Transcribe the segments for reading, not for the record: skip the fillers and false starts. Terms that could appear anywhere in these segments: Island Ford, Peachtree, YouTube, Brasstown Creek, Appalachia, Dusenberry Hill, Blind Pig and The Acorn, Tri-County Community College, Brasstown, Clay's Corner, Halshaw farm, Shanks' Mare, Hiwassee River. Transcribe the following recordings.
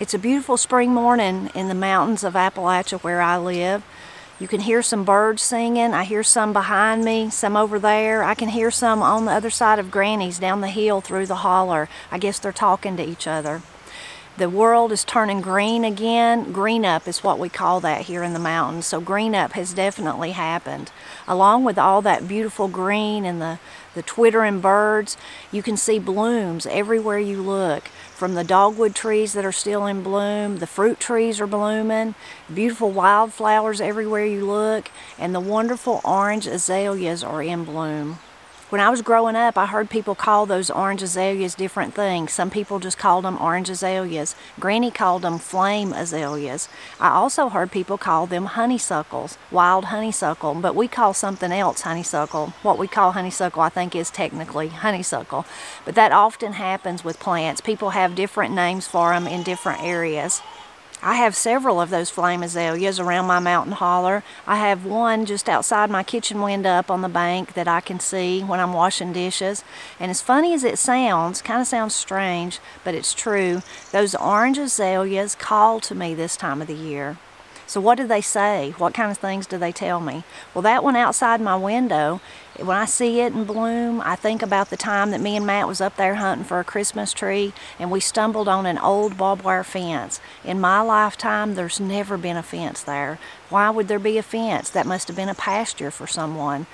It's a beautiful spring morning in the mountains of Appalachia where I live. You can hear some birds singing. I hear some behind me, some over there. I can hear some on the other side of Granny's down the hill through the holler. I guess they're talking to each other. The world is turning green again. Green up is what we call that here in the mountains. So green up has definitely happened. Along with all that beautiful green and the twittering birds, you can see blooms everywhere you look. From the dogwood trees that are still in bloom, the fruit trees are blooming, beautiful wildflowers everywhere you look, and the wonderful orange azaleas are in bloom. When I was growing up, I heard people call those orange azaleas different things. Some people just called them orange azaleas. Granny called them flame azaleas. I also heard people call them honeysuckles, wild honeysuckle, but we call something else honeysuckle. What we call honeysuckle, I think, is technically honeysuckle. But that often happens with plants. People have different names for them in different areas. I have several of those flame azaleas around my mountain holler. I have one just outside my kitchen window up on the bank that I can see when I'm washing dishes. And as funny as it sounds, kind of sounds strange, but it's true, those orange azaleas call to me this time of the year. So what do they say? What kind of things do they tell me? Well, that one outside my window, when I see it in bloom, I think about the time that me and Matt was up there hunting for a Christmas tree and we stumbled on an old barbed wire fence. In my lifetime, there's never been a fence there. Why would there be a fence? That must have been a pasture for someone.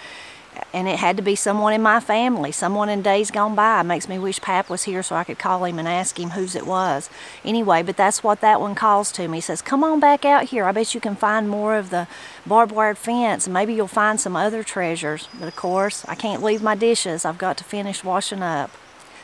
And it had to be someone in my family, someone in days gone by. It makes me wish Pap was here so I could call him and ask him whose it was. Anyway, but that's what that one calls to me. He says, come on back out here. I bet you can find more of the barbed wire fence. And maybe you'll find some other treasures. But of course, I can't leave my dishes. I've got to finish washing up.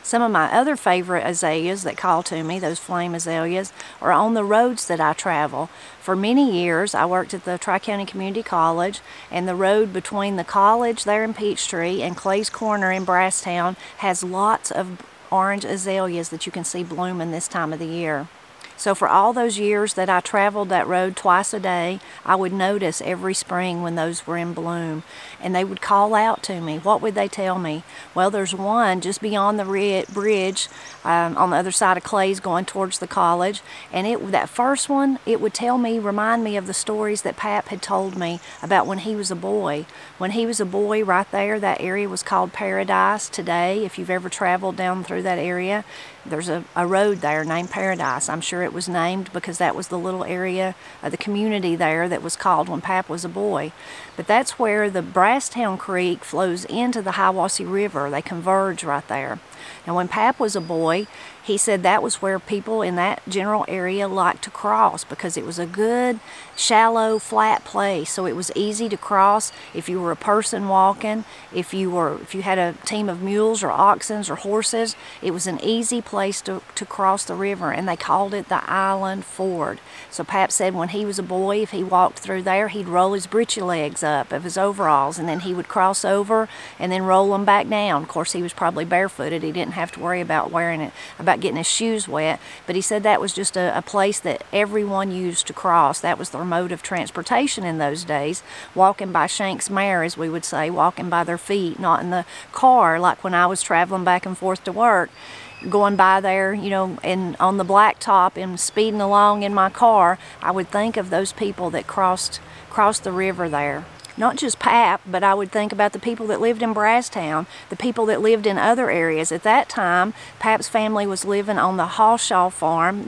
Some of my other favorite azaleas that call to me, those flame azaleas, are on the roads that I travel. For many years, I worked at the Tri-County Community College, and the road between the college there in Peachtree and Clay's Corner in Brasstown has lots of orange azaleas that you can see blooming this time of the year. So for all those years that I traveled that road twice a day, I would notice every spring when those were in bloom. And they would call out to me. What would they tell me? Well, there's one just beyond the bridge on the other side of Clay's going towards the college. And that first one, it would tell me, remind me of the stories that Pap had told me about when he was a boy. When he was a boy right there, that area was called Paradise. Today, if you've ever traveled down through that area, there's a road there named Paradise. I'm sure it was named because that was the little area of the community there that was called when Pap was a boy. But that's where the Brasstown Creek flows into the Hiwassee River. They converge right there. Now, when Pap was a boy, he said that was where people in that general area liked to cross because it was a good, shallow, flat place. So it was easy to cross if you were a person walking, if you had a team of mules or oxen or horses. It was an easy place to cross the river, and they called it the Island Ford. So Pap said when he was a boy, if he walked through there, he'd roll his britchy legs up of his overalls, and then he would cross over and then roll them back down. Of course, he was probably barefooted. He didn't have to worry about getting his shoes wet, but he said that was just a place that everyone used to cross. That was their mode of transportation in those days, walking by Shanks' Mare, as we would say, walking by their feet, not in the car, like when I was traveling back and forth to work, going by there, you know, and on the blacktop and speeding along in my car, I would think of those people that crossed the river there. Not just Pap, but I would think about the people that lived in Brasstown, the people that lived in other areas. At that time, Pap's family was living on the Halshaw farm.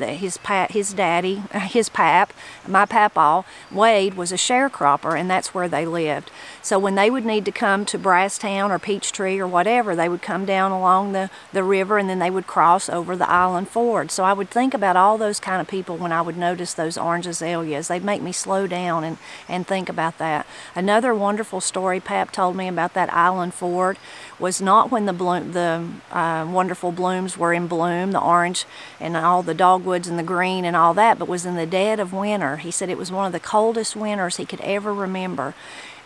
My Papaw, Wade, was a sharecropper, and that's where they lived. So when they would need to come to Brasstown or Peachtree or whatever, they would come down along the river, and then they would cross over the Island Ford. So I would think about all those kind of people when I would notice those orange azaleas. They'd make me slow down and think about that. Another wonderful story Pap told me about that Island Ford was not when the wonderful blooms were in bloom, the orange and all the dogwoods and the green and all that, but was in the dead of winter. He said it was one of the coldest winters he could ever remember.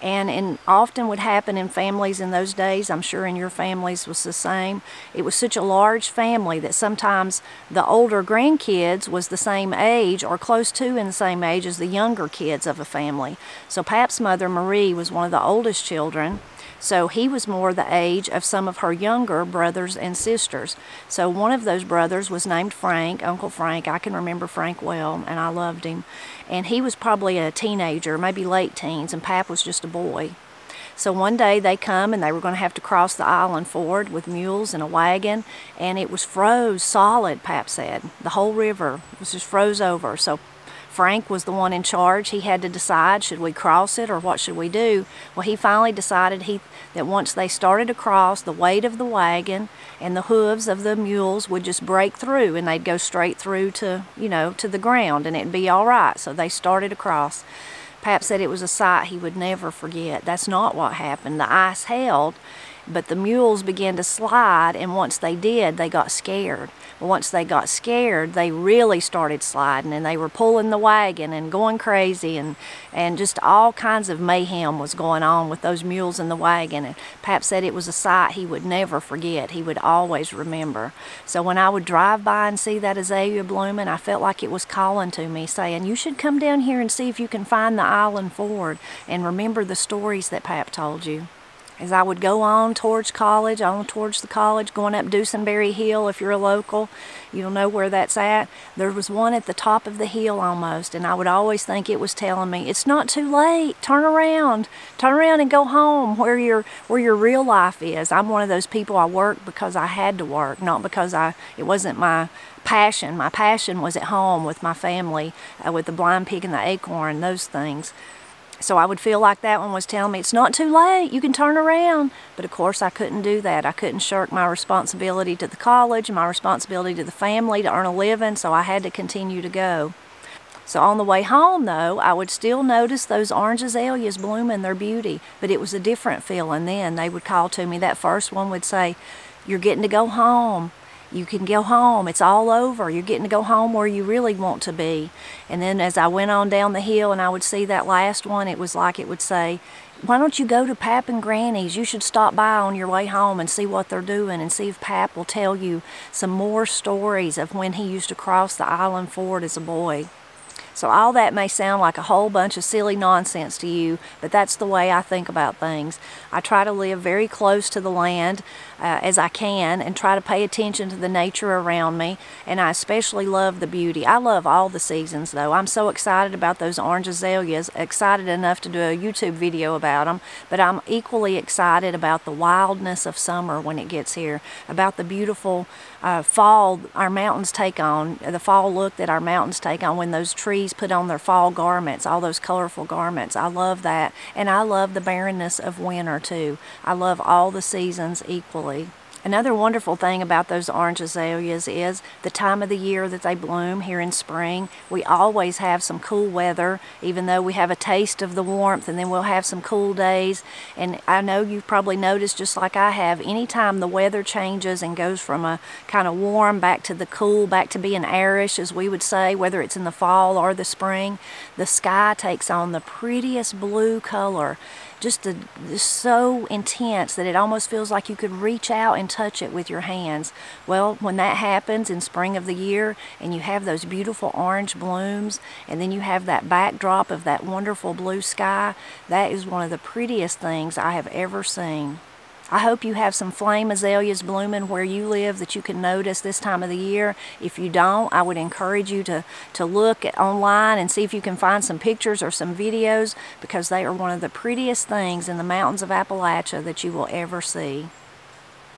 And often would happen in families in those days, I'm sure in your families was the same. It was such a large family that sometimes the older grandkids was the same age or close to in the same age as the younger kids of a family. So Pap's mother, Marie, was one of the oldest children. So he was more the age of some of her younger brothers and sisters. So one of those brothers was named Frank, Uncle Frank. I can remember Frank well, and I loved him. And he was probably a teenager, maybe late teens, and Pap was just a boy. So one day they come and they were going to have to cross the Island Ford with mules and a wagon, and it was froze solid, Pap said. The whole river was just froze over. So Frank was the one in charge. He had to decide, should we cross it or what should we do? Well, he finally decided that once they started across, the weight of the wagon and the hooves of the mules would just break through, and they'd go straight through to, to the ground, and it'd be all right. So they started across. Pap said it was a sight he would never forget. That's not what happened. The ice held, but the mules began to slide, and once they did, they got scared. Once they got scared, they really started sliding, and they were pulling the wagon and going crazy, and just all kinds of mayhem was going on with those mules and the wagon. And Pap said it was a sight he would never forget. He would always remember. So when I would drive by and see that azalea blooming, I felt like it was calling to me, saying, you should come down here and see if you can find the Island Ford and remember the stories that Pap told you. As I would go on towards college, going up Dusenberry Hill, if you're a local, you'll know where that's at. There was one at the top of the hill almost, and I would always think it was telling me, it's not too late, turn around and go home where your real life is. I'm one of those people, I worked because I had to work, not because it wasn't my passion. My passion was at home with my family, with the Blind Pig and the Acorn, those things. So I would feel like that one was telling me, it's not too late, you can turn around. But of course I couldn't do that. I couldn't shirk my responsibility to the college, my responsibility to the family to earn a living, so I had to continue to go. So on the way home though, I would still notice those orange azaleas blooming their beauty, but it was a different feeling then. They would call to me. That first one would say, you're getting to go home. You can go home, it's all over. You're getting to go home where you really want to be. And then as I went on down the hill and I would see that last one, it was like it would say, why don't you go to Pap and Granny's? You should stop by on your way home and see what they're doing, and see if Pap will tell you some more stories of when he used to cross the Island Ford as a boy. So all that may sound like a whole bunch of silly nonsense to you, but that's the way I think about things. I try to live very close to the land as I can, and try to pay attention to the nature around me, and I especially love the beauty. I love all the seasons though. I'm so excited about those orange azaleas, excited enough to do a YouTube video about them, but I'm equally excited about the wildness of summer when it gets here, about the beautiful fall our mountains take on, the fall look that our mountains take on when those trees put on their fall garments, all those colorful garments. I love that, and I love the barrenness of winter too. I love all the seasons equally. Another wonderful thing about those orange azaleas is the time of the year that they bloom. Here in spring, we always have some cool weather, even though we have a taste of the warmth, and then we'll have some cool days. And I know you've probably noticed, just like I have, anytime the weather changes and goes from a kind of warm back to the cool, back to being airish, as we would say, whether it's in the fall or the spring, the sky takes on the prettiest blue color. Just so intense that it almost feels like you could reach out and touch it with your hands. Well, when that happens in spring of the year, and you have those beautiful orange blooms, and then you have that backdrop of that wonderful blue sky, that is one of the prettiest things I have ever seen. I hope you have some flame azaleas blooming where you live that you can notice this time of the year. If you don't, I would encourage you to look online and see if you can find some pictures or some videos, because they are one of the prettiest things in the mountains of Appalachia that you will ever see.